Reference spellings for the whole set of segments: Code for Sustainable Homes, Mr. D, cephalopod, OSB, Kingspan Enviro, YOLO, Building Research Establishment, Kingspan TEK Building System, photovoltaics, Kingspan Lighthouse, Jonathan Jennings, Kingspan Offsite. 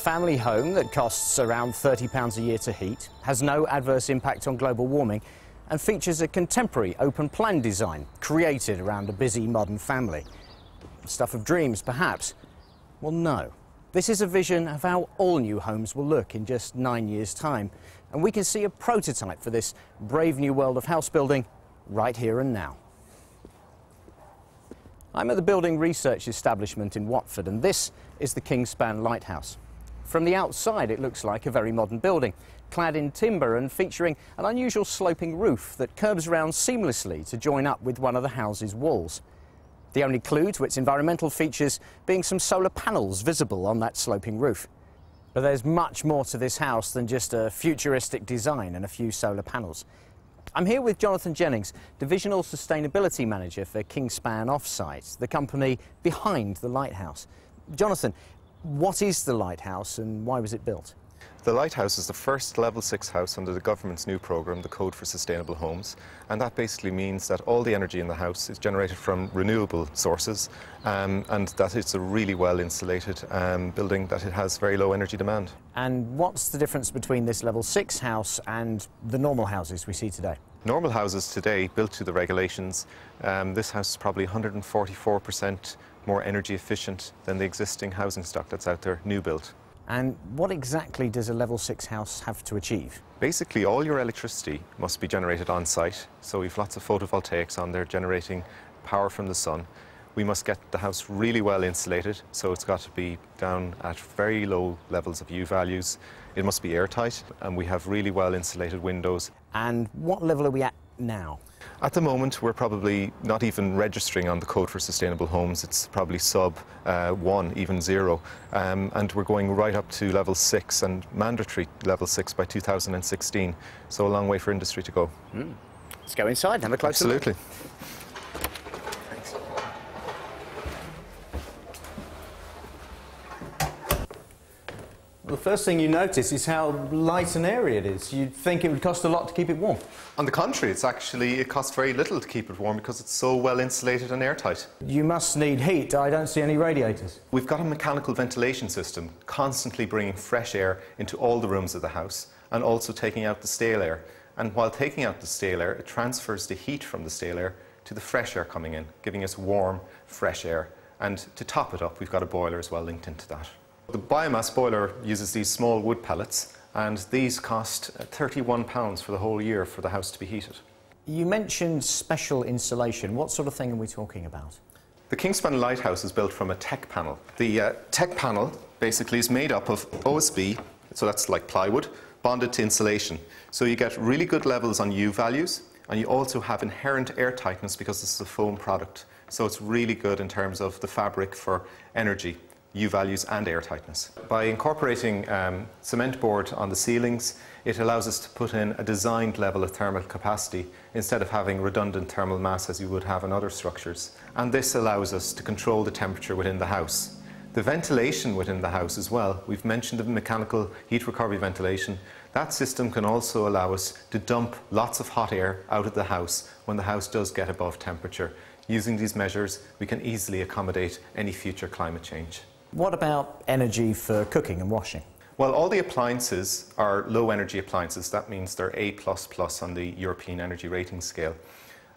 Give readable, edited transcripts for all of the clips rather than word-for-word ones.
family home that costs around £30 a year to heat, has no adverse impact on global warming, and features a contemporary open-plan design created around a busy modern family. Stuff of dreams, perhaps? Well, no. This is a vision of how all new homes will look in just 9 years' time, and we can see a prototype for this brave new world of house building right here and now. I'm at the Building Research Establishment in Watford, and this is the Kingspan Lighthouse. From the outside, it looks like a very modern building, clad in timber and featuring an unusual sloping roof that curves round seamlessly to join up with one of the house's walls. The only clue to its environmental features being some solar panels visible on that sloping roof. But there's much more to this house than just a futuristic design and a few solar panels. I'm here with Jonathan Jennings, Divisional Sustainability Manager for Kingspan Offsite, the company behind the lighthouse. Jonathan, what is the lighthouse and why was it built? The lighthouse is the first level 6 house under the government's new programme, the Code for Sustainable Homes, and that basically means that all the energy in the house is generated from renewable sources and that it's a really well insulated building, that it has very low energy demand. And what's the difference between this level 6 house and the normal houses we see today? Normal houses today, built to the regulations, this house is probably 144% more energy efficient than the existing housing stock that's out there, new built. And what exactly does a level 6 house have to achieve? Basically, all your electricity must be generated on site. So we've lots of photovoltaics on there generating power from the sun. We must get the house really well insulated, so it's got to be down at very low levels of U values. It must be airtight, and we have really well insulated windows. And what level are we at now? At the moment, we're probably not even registering on the Code for Sustainable Homes. It's probably sub 1, even 0. And we're going right up to level 6 and mandatory level 6 by 2016. So a long way for industry to go. Mm. Let's go inside and have a closer look. Absolutely. Thanks. The first thing you notice is how light and airy it is. You'd think it would cost a lot to keep it warm. On the contrary, it costs very little to keep it warm because it's so well insulated and airtight. You must need heat. I don't see any radiators. We've got a mechanical ventilation system constantly bringing fresh air into all the rooms of the house and also taking out the stale air. And while taking out the stale air, it transfers the heat from the stale air to the fresh air coming in, giving us warm, fresh air. And to top it up, we've got a boiler as well linked into that. The biomass boiler uses these small wood pellets, and these cost £31 for the whole year for the house to be heated. You mentioned special insulation. What sort of thing are we talking about? The Kingspan Lighthouse is built from a TEK panel. The TEK panel basically is made up of OSB, so that's like plywood, bonded to insulation. So you get really good levels on U values, and you also have inherent air tightness because this is a foam product. So it's really good in terms of the fabric for energy. U values and air tightness. By incorporating cement board on the ceilings, it allows us to put in a designed level of thermal capacity instead of having redundant thermal mass as you would have in other structures. And this allows us to control the temperature within the house. The ventilation within the house as well, we've mentioned the mechanical heat recovery ventilation. That system can also allow us to dump lots of hot air out of the house when the house does get above temperature. Using these measures, we can easily accommodate any future climate change. What about energy for cooking and washing? Well, all the appliances are low-energy appliances. That means they're A++ on the European Energy Rating Scale.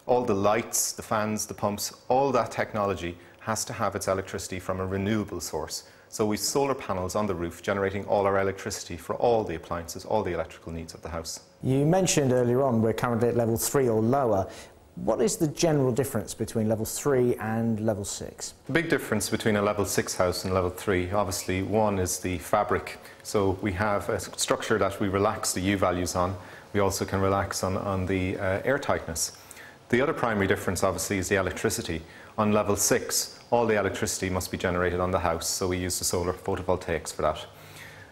All the lights, the fans, the pumps, all that technology has to have its electricity from a renewable source. So we've solar panels on the roof generating all our electricity for all the appliances, all the electrical needs of the house. You mentioned earlier on we're currently at level 3 or lower. What is the general difference between level 3 and level 6? The big difference between a level 6 house and level 3, obviously, one is the fabric. So we have a structure that we relax the U values on. We also can relax on the air tightness. The other primary difference, obviously, is the electricity. On level 6, all the electricity must be generated on the house, so we use the solar photovoltaics for that.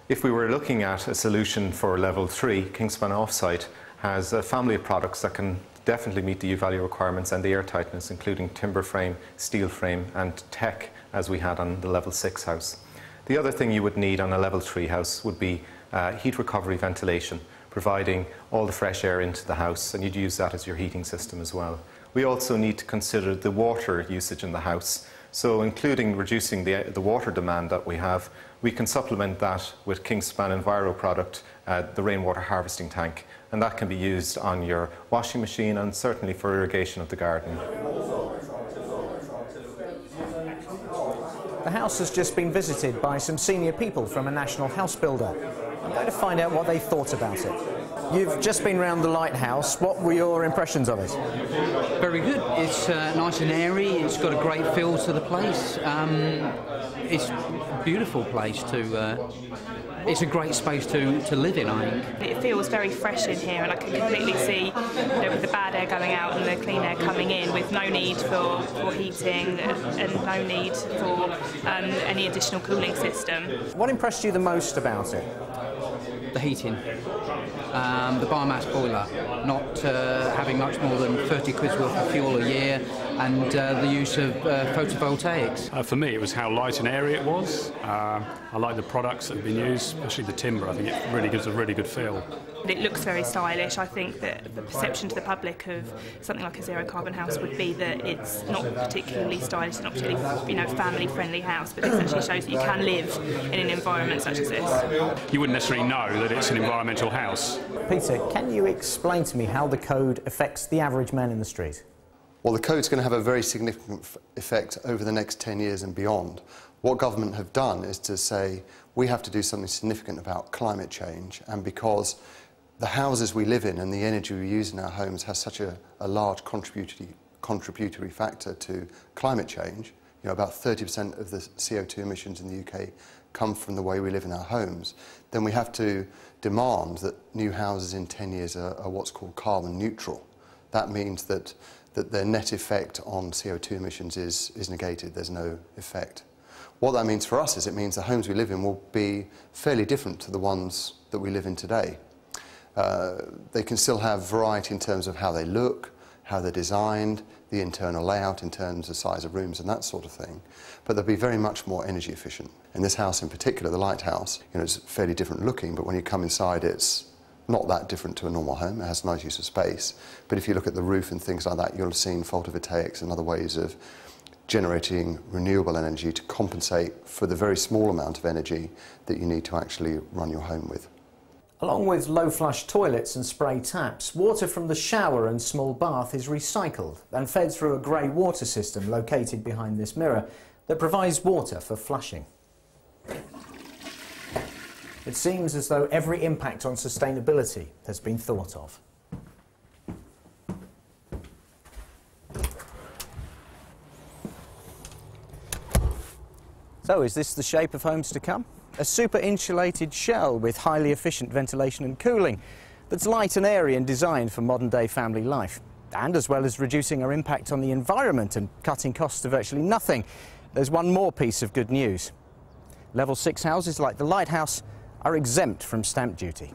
If we were looking at a solution for level 3, Kingspan Offsite has a family of products that can definitely meet the U-value requirements and the air tightness, including timber frame, steel frame and TEK, as we had on the level 6 house. The other thing you would need on a level 3 house would be heat recovery ventilation, providing all the fresh air into the house, and you'd use that as your heating system as well. We also need to consider the water usage in the house. So including reducing the water demand that we have, we can supplement that with Kingspan Enviro product, the rainwater harvesting tank, and that can be used on your washing machine and certainly for irrigation of the garden. The house has just been visited by some senior people from a national house builder. I'm going to find out what they thought about it. You've just been round the lighthouse. What were your impressions of it? Very good. It's nice and airy. It's got a great feel to the place. It's a beautiful place to... it's a great space to live in, I think. It feels very fresh in here, and I can completely see, you know, with the bad air going out and the clean air coming in, with no need for heating and no need for any additional cooling system. What impressed you the most about it? The heating, the biomass boiler, not having much more than 30 quid's worth of fuel a year, and the use of photovoltaics. For me, it was how light and airy it was. I like the products that have been used, especially the timber. I think it really gives a really good feel. It looks very stylish. I think that the perception to the public of something like a zero-carbon house would be that it's not particularly stylish, not particularly, you know, family-friendly house, but it actually shows that you can live in an environment such as this. You wouldn't necessarily know that it's an environmental house. Peter, can you explain to me how the code affects the average man in the street? Well, the code's going to have a very significant effect over the next 10 years and beyond. What government have done is to say, we have to do something significant about climate change, and because the houses we live in and the energy we use in our homes has such a large contributory factor to climate change, you know, about 30% of the CO2 emissions in the UK come from the way we live in our homes, then we have to demand that new houses in 10 years are what's called carbon neutral. That means that their net effect on CO2 emissions is negated, there's no effect. What that means for us is it means the homes we live in will be fairly different to the ones that we live in today. They can still have variety in terms of how they look, how they're designed, the internal layout in terms of size of rooms and that sort of thing, but they'll be very much more energy efficient. And this house in particular, the lighthouse, you know, it's fairly different looking, but when you come inside it's not that different to a normal home. It has nice use of space, but if you look at the roof and things like that, you'll have seen photovoltaics and other ways of generating renewable energy to compensate for the very small amount of energy that you need to actually run your home with. Along with low-flush toilets and spray taps, water from the shower and small bath is recycled and fed through a grey water system located behind this mirror that provides water for flushing. It seems as though every impact on sustainability has been thought of. So, is this the shape of homes to come? A super-insulated shell with highly efficient ventilation and cooling that's light and airy and designed for modern-day family life. And as well as reducing our impact on the environment and cutting costs to virtually nothing, there's one more piece of good news. Level 6 houses like the Lighthouse are exempt from stamp duty.